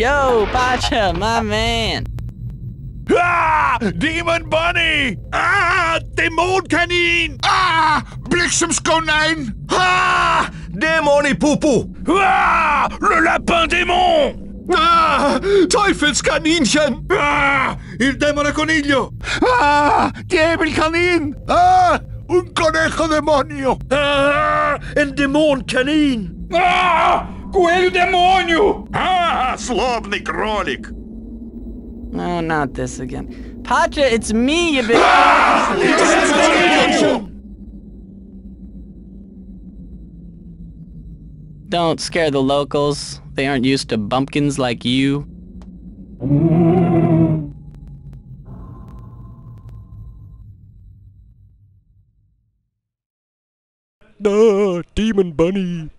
Yo, Pacha, my man. Ah! Demon Bunny! Ah! Dämonkanin! Ah! Blitzumskonnein! Ah! Dämon et Popo! Ah! Le lapin démon! Ah! Teufelskaninchen! Ah! Il demone coniglio! Ah! Dämonkanin! Ah! Un conejo demonio! Ah! El Dämonkanin! Ah! Coelho demônio! Ah! Slobny кролик! No, not this again. Pacha, it's me, you big Don't scare the locals. They aren't used to bumpkins like you. Demon Bunny.